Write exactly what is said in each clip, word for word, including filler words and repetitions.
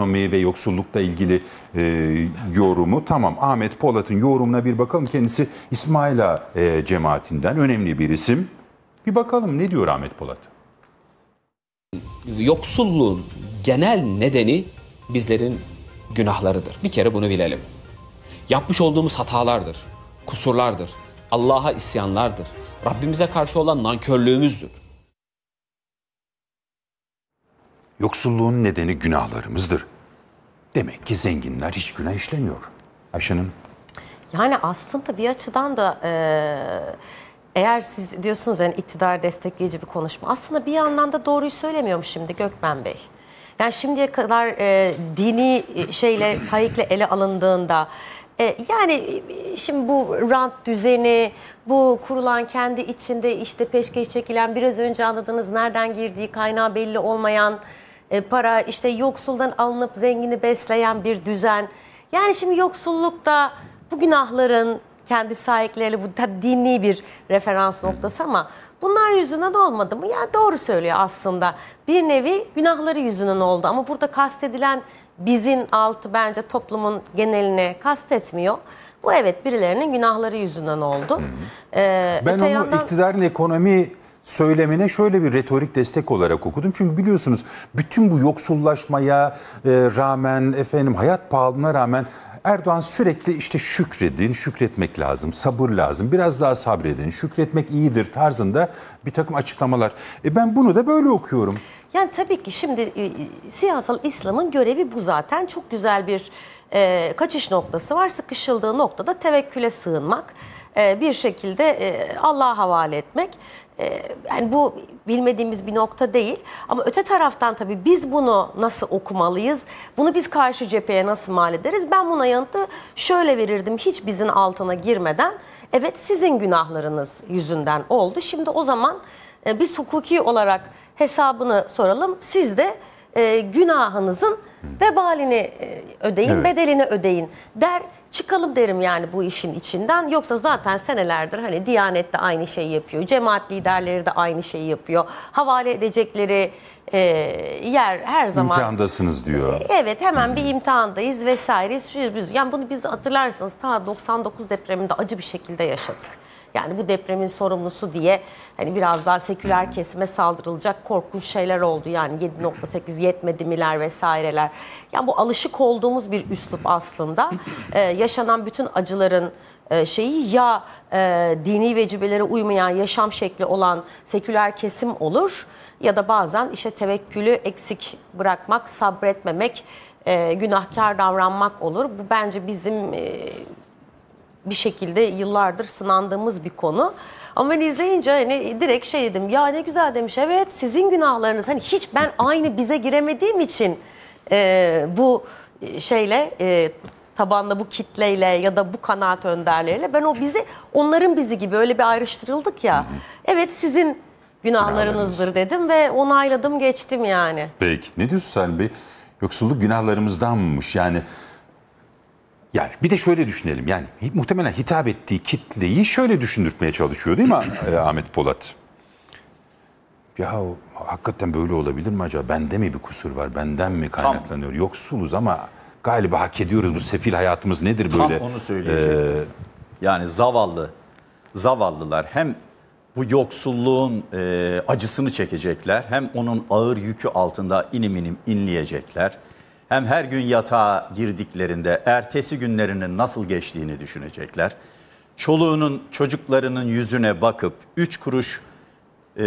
ekonomi ve yoksullukla ilgili e, yorumu. Tamam, Ahmet Polat'ın yorumuna bir bakalım. Kendisi İsmailağa e, cemaatinden önemli bir isim. Bir bakalım ne diyor Ahmet Polat? Yoksulluğun genel nedeni bizlerin günahlarıdır. Bir kere bunu bilelim. Yapmış olduğumuz hatalardır, kusurlardır, Allah'a isyanlardır, Rabbimize karşı olan nankörlüğümüzdür. Yoksulluğun nedeni günahlarımızdır. Demek ki zenginler hiç günah işlemiyor. Ayşe Hanım. Yani aslında bir açıdan da eğer siz diyorsunuz yani iktidar destekleyici bir konuşma. Aslında bir yandan da doğruyu söylemiyormuş şimdi Gökmen Bey. Yani şimdiye kadar e, dini şeyle, sayıkla ele alındığında e, yani şimdi bu rant düzeni, bu kurulan kendi içinde işte peşkeş çekilen, biraz önce anladığınız nereden girdiği kaynağı belli olmayan e, para, işte yoksuldan alınıp zengini besleyen bir düzen. Yani şimdi yoksullukta bu günahların kendi sahipleriyle, bu tabii dini bir referans noktası ama bunlar yüzünden olmadı mı? Ya yani doğru söylüyor aslında. Bir nevi günahları yüzünden oldu ama burada kastedilen bizim altı bence toplumun genelini kastetmiyor. Bu evet birilerinin günahları yüzünden oldu. Ee, ben onu yandan... iktidarın ekonomi söylemine şöyle bir retorik destek olarak okudum. Çünkü biliyorsunuz bütün bu yoksullaşmaya e, rağmen, efendim hayat pahalılığına rağmen Erdoğan sürekli işte şükredin, şükretmek lazım, sabır lazım, biraz daha sabredin, şükretmek iyidir tarzında bir takım açıklamalar. E ben bunu da böyle okuyorum. Yani tabii ki şimdi siyasal İslam'ın görevi bu zaten. Çok güzel bir e, kaçış noktası var. Sıkışıldığı noktada tevekküle sığınmak, e, bir şekilde e, Allah'a havale etmek. E, yani bu bilmediğimiz bir nokta değil. Ama öte taraftan tabii biz bunu nasıl okumalıyız? Bunu biz karşı cepheye nasıl mal ederiz? Ben buna yanıtı şöyle verirdim hiç bizim altına girmeden. Evet sizin günahlarınız yüzünden oldu. Şimdi o zaman e, biz hukuki olarak hesabını soralım. Siz de e, günahınızın vebalini e, ödeyin, evet, bedelini ödeyin der. Çıkalım derim yani bu işin içinden. Yoksa zaten senelerdir hani Diyanet de aynı şeyi yapıyor. Cemaat liderleri de aynı şeyi yapıyor. Havale edecekleri e, yer her zaman. İmtihandasınız diyor. E, evet hemen hmm. bir imtihandayız vesaire. Yani bunu biz hatırlarsınız ta doksan dokuz depreminde acı bir şekilde yaşadık. Yani bu depremin sorumlusu diye hani biraz daha seküler kesime saldırılacak korkunç şeyler oldu. Yani yedi nokta sekiz yetmedi miler vesaireler. Yani bu alışık olduğumuz bir üslup aslında. Ee, yaşanan bütün acıların e, şeyi ya e, dini vecibelere uymayan yaşam şekli olan seküler kesim olur. Ya da bazen işte tevekkülü eksik bırakmak, sabretmemek, e, günahkar davranmak olur. Bu bence bizim... E, bir şekilde yıllardır sınandığımız bir konu. Ama ben izleyince hani direkt şey dedim, ya ne güzel demiş, evet sizin günahlarınız. Hani hiç ben aynı bize giremediğim için e, bu şeyle, e, tabanla bu kitleyle ya da bu kanaat önderleriyle ben o bizi, onların bizi gibi öyle bir ayrıştırıldık ya. Evet sizin günahlarınızdır dedim ve onayladım geçtim yani. Peki ne diyorsun Salim Bey? Yoksulluk günahlarımızdanmış yani. Yani bir de şöyle düşünelim, yani muhtemelen hitap ettiği kitleyi şöyle düşündürtmeye çalışıyor değil mi Ahmet Polat? Ya hakikaten böyle olabilir mi acaba? Bende mi bir kusur var? Benden mi kaynaklanıyor? Tam. Yoksuluz ama galiba hak ediyoruz, bu sefil hayatımız nedir tam böyle? Tam onu söyleyecektim. Ee, yani zavallı, zavallılar hem bu yoksulluğun e, acısını çekecekler, hem onun ağır yükü altında inim inim inleyecekler. Hem her gün yatağa girdiklerinde ertesi günlerinin nasıl geçtiğini düşünecekler. Çoluğunun, çocuklarının yüzüne bakıp üç kuruş e,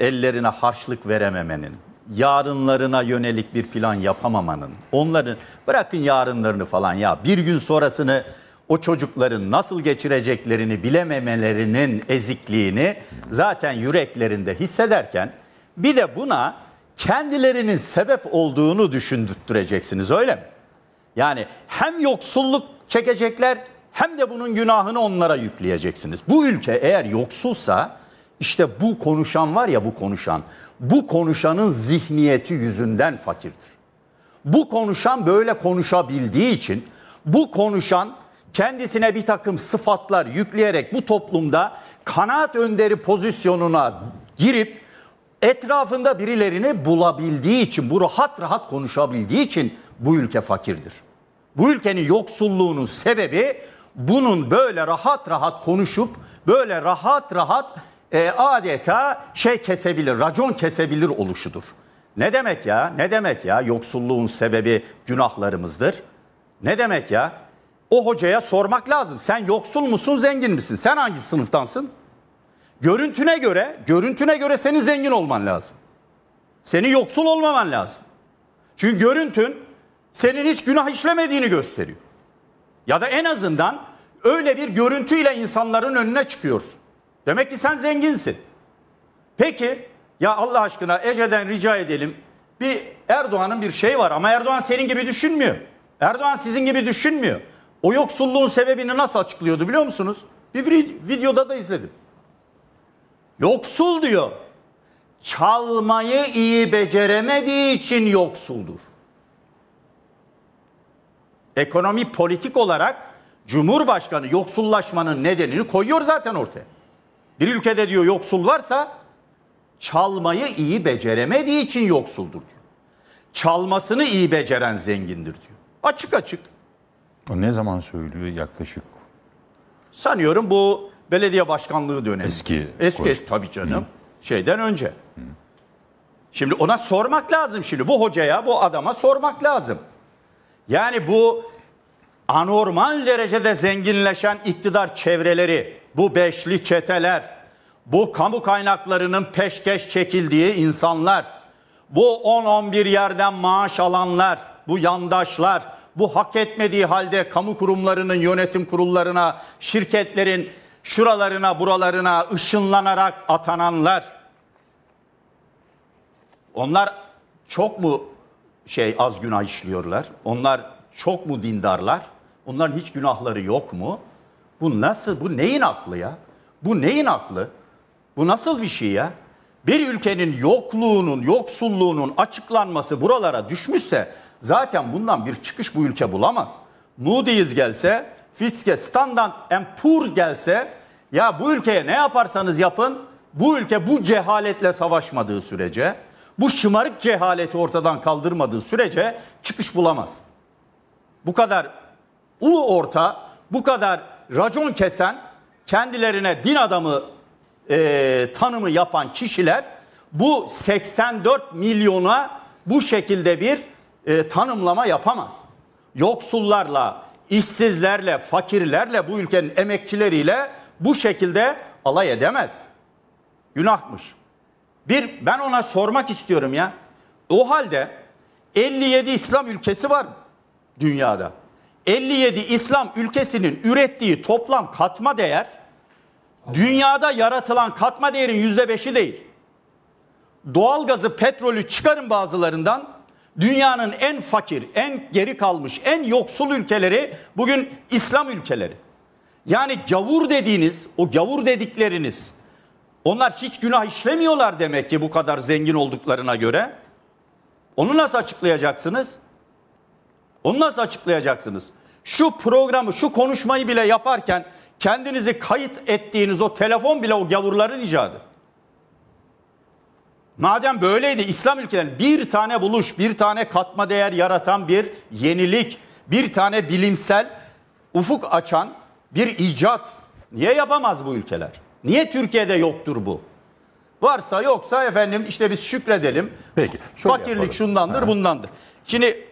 ellerine harçlık verememenin, yarınlarına yönelik bir plan yapamamanın, onların bırakın yarınlarını falan ya bir gün sonrasını o çocukların nasıl geçireceklerini bilememelerinin ezikliğini zaten yüreklerinde hissederken bir de buna... Kendilerinin sebep olduğunu düşündürteceksiniz öyle mi? Yani hem yoksulluk çekecekler hem de bunun günahını onlara yükleyeceksiniz. Bu ülke eğer yoksulsa işte bu konuşan var ya bu konuşan. Bu konuşanın zihniyeti yüzünden fakirdir. Bu konuşan böyle konuşabildiği için bu konuşan kendisine bir takım sıfatlar yükleyerek bu toplumda kanaat önderi pozisyonuna girip Etrafında birilerini bulabildiği için, bu rahat rahat konuşabildiği için bu ülke fakirdir. Bu ülkenin yoksulluğunun sebebi bunun böyle rahat rahat konuşup, böyle rahat rahat e, adeta şey kesebilir, racon kesebilir oluşudur. Ne demek ya? Ne demek ya? Yoksulluğun sebebi günahlarımızdır. Ne demek ya? O hocaya sormak lazım. Sen yoksul musun, zengin misin? Sen hangi sınıftansın? Görüntüne göre, görüntüne göre senin zengin olman lazım. Senin yoksul olmaman lazım. Çünkü görüntün senin hiç günah işlemediğini gösteriyor. Ya da en azından öyle bir görüntüyle insanların önüne çıkıyorsun. Demek ki sen zenginsin. Peki ya Allah aşkına Ece'den rica edelim. Bir Erdoğan'ın bir şeyi var ama Erdoğan senin gibi düşünmüyor. Erdoğan sizin gibi düşünmüyor. O yoksulluğun sebebini nasıl açıklıyordu biliyor musunuz? Bir videoda da izledim. Yoksul diyor. Çalmayı iyi beceremediği için yoksuldur. Ekonomi politik olarak Cumhurbaşkanı yoksullaşmanın nedenini koyuyor zaten ortaya. Bir ülkede diyor yoksul varsa çalmayı iyi beceremediği için yoksuldur diyor. Çalmasını iyi beceren zengindir diyor. Açık açık. O ne zaman söylüyor yaklaşık? Sanıyorum bu belediye başkanlığı dönemi. Eski. Eski, eski tabii canım. Hı. Şeyden önce. Hı. Şimdi ona sormak lazım şimdi. Bu hocaya, bu adama sormak lazım. Yani bu anormal derecede zenginleşen iktidar çevreleri, bu beşli çeteler, bu kamu kaynaklarının peşkeş çekildiği insanlar, bu on on bir yerden maaş alanlar, bu yandaşlar, bu hak etmediği halde kamu kurumlarının yönetim kurullarına, şirketlerin şuralarına, buralarına ışınlanarak atananlar. Onlar çok mu şey az günah işliyorlar? Onlar çok mu dindarlar? Onların hiç günahları yok mu? Bu nasıl? Bu neyin aklı ya? Bu neyin aklı? Bu nasıl bir şey ya? Bir ülkenin yokluğunun, yoksulluğunun açıklanması buralara düşmüşse zaten bundan bir çıkış bu ülke bulamaz. Moody's gelse, Fiske, Standard and Poor's gelse, ya bu ülkeye ne yaparsanız yapın, bu ülke bu cehaletle savaşmadığı sürece, bu şımarık cehaleti ortadan kaldırmadığı sürece çıkış bulamaz. Bu kadar ulu orta, bu kadar racon kesen, kendilerine din adamı e, tanımı yapan kişiler bu seksen dört milyona bu şekilde bir e, tanımlama yapamaz. Yoksullarla, işsizlerle, fakirlerle, bu ülkenin emekçileriyle bu şekilde alay edemez. Günahmış. Bir, ben ona sormak istiyorum ya. O halde elli yedi İslam ülkesi var dünyada. elli yedi İslam ülkesinin ürettiği toplam katma değer, dünyada yaratılan katma değerin yüzde beşi değil. Doğalgazı, petrolü çıkarın bazılarından, dünyanın en fakir, en geri kalmış, en yoksul ülkeleri bugün İslam ülkeleri. Yani gavur dediğiniz, o gavur dedikleriniz, onlar hiç günah işlemiyorlar demek ki bu kadar zengin olduklarına göre. Onu nasıl açıklayacaksınız? Onu nasıl açıklayacaksınız? Şu programı, şu konuşmayı bile yaparken kendinizi kayıt ettiğiniz o telefon bile o gavurların icadı. Madem böyleydi İslam ülkelerinin bir tane buluş, bir tane katma değer yaratan bir yenilik, bir tane bilimsel ufuk açan bir icat niye yapamaz bu ülkeler? Niye Türkiye'de yoktur bu? Varsa yoksa efendim işte biz şükredelim. Peki, fakirlik yapalım. Şundandır, ha. bundandır. Şimdi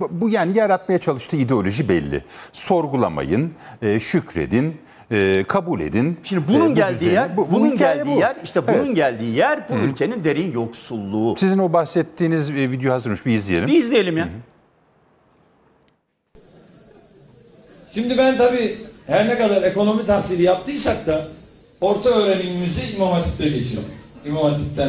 bu, bu yani yaratmaya çalıştığı ideoloji belli. Sorgulamayın, e, şükredin. E, kabul edin. Şimdi bunun e, bu geldiği düzeni, yer, bu, bunun, bunun geldiği bu. yer, işte bunun evet. geldiği yer bu Hı. ülkenin derin yoksulluğu. Sizin o bahsettiğiniz video hazırmış, bir izleyelim. Bir izleyelim ya. Hı. Şimdi ben tabii her ne kadar ekonomi tahsili yaptıysak da orta öğrenimimizi İmam Hatip'te geçiyorum. İmam Hatip'ten